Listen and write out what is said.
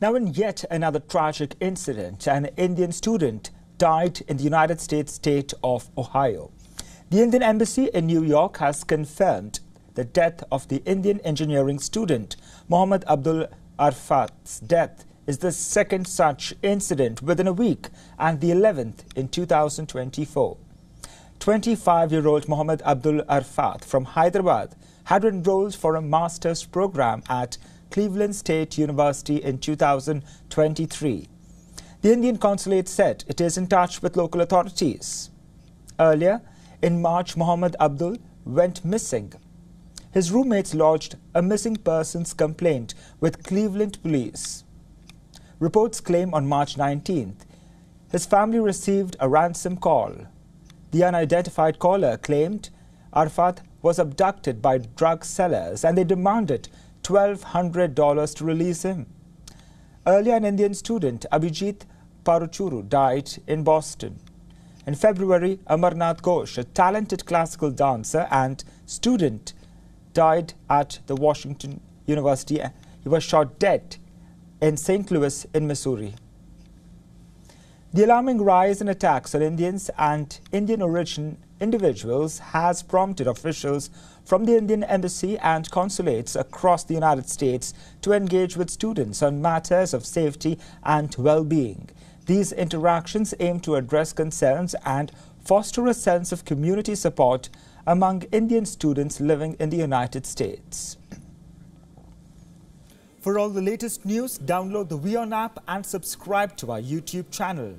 Now, in yet another tragic incident, an Indian student died in the United States state of Ohio. The Indian Embassy in New York has confirmed the death of the Indian engineering student. Mohammed Abdul Arfath's death is the second such incident within a week and the 11th in 2024. 25-year-old Mohammed Abdul Arfath from Hyderabad had enrolled for a master's program at Cleveland State University in 2023. The Indian consulate said it is in touch with local authorities. Earlier, in March, Mohammed Abdul went missing. His roommates lodged a missing persons complaint with Cleveland police. Reports claim on March 19th, his family received a ransom call. The unidentified caller claimed Arfath was abducted by drug sellers and they demanded $1,200 to release him. Earlier, an Indian student, Abhijit Paruchuru, died in Boston. In February, Amarnath Ghosh, a talented classical dancer and student, died at the Washington University. He was shot dead in St. Louis in Missouri. The alarming rise in attacks on Indians and Indian-origin individuals has prompted officials from the Indian Embassy and consulates across the United States to engage with students on matters of safety and well-being. These interactions aim to address concerns and foster a sense of community support among Indian students living in the United States. For all the latest news, download the WION app and subscribe to our YouTube channel.